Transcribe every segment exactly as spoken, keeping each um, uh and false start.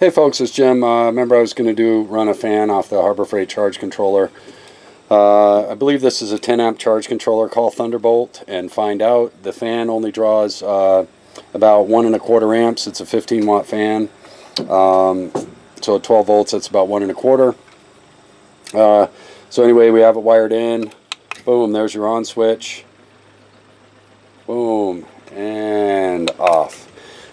Hey folks, it's Jim. Uh, remember I was going to do run a fan off the Harbor Freight charge controller. Uh, I believe this is a ten amp charge controller. Call Thunderbolt and find out. The fan only draws uh, about one and a quarter amps. It's a fifteen watt fan. Um, so at twelve volts, that's about one and a quarter. Uh, so anyway, we have it wired in. Boom, there's your on switch. Boom, and off.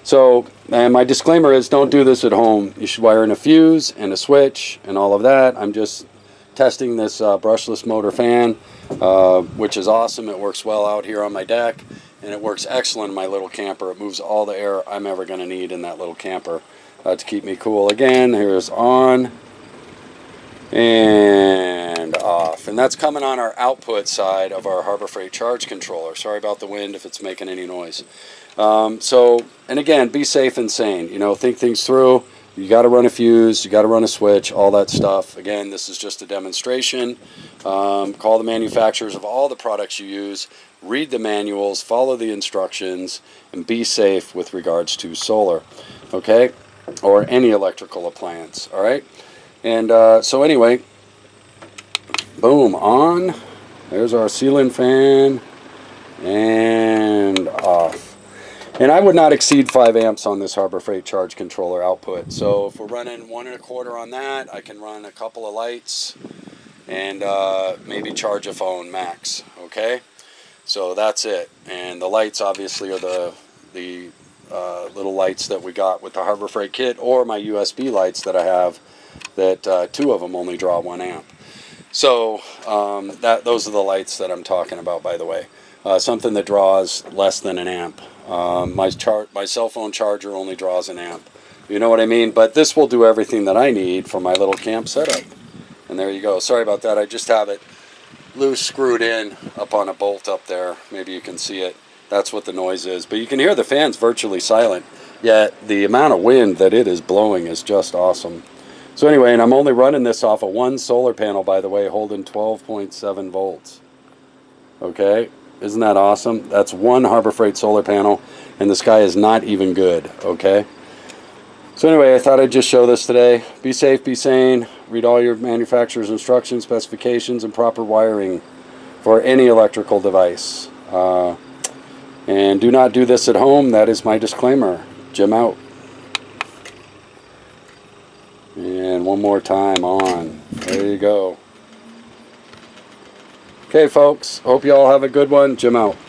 So, and my disclaimer is don't do this at home. You should wire in a fuse and a switch and all of that. I'm just testing this uh, brushless motor fan, uh, which is awesome. It works well out here on my deck, and it works excellent in my little camper. It moves all the air I'm ever going to need in that little camper uh, to keep me cool. Again, here's on and off. And that's coming on our output side of our Harbor Freight charge controller. Sorry about the wind if it's making any noise. Um, so, and again, be safe and sane, you know, think things through. You got to run a fuse, you got to run a switch, all that stuff. Again, this is just a demonstration. Um, call the manufacturers of all the products you use, read the manuals, follow the instructions, and be safe with regards to solar, okay, or any electrical appliance, all right? And uh, so anyway, boom, on. There's our ceiling fan, and off. And I would not exceed five amps on this Harbor Freight charge controller output. So if we're running one and a quarter on that, I can run a couple of lights and uh, maybe charge a phone max. Okay, so that's it. And the lights obviously are the the uh, little lights that we got with the Harbor Freight kit, or my U S B lights that I have. That uh, two of them only draw one amp. So um, that those are the lights that I'm talking about. By the way, uh, something that draws less than an amp. Um, my, char my cell phone charger only draws an amp. You know what I mean? But this will do everything that I need for my little camp setup. And there you go. Sorry about that. I just have it loose screwed in up on a bolt up there. Maybe you can see it. That's what the noise is. But you can hear the fan's virtually silent. Yet the amount of wind that it is blowing is just awesome. So anyway, and I'm only running this off of one solar panel, by the way, holding twelve point seven volts. Okay. Isn't that awesome? That's one Harbor Freight solar panel, and the sky is not even good, okay? So anyway, I thought I'd just show this today. Be safe, be sane. Read all your manufacturer's instructions, specifications, and proper wiring for any electrical device. Uh, and do not do this at home. That is my disclaimer. Jim out. And one more time on. There you go. Okay, folks, hope you all have a good one. Jim out.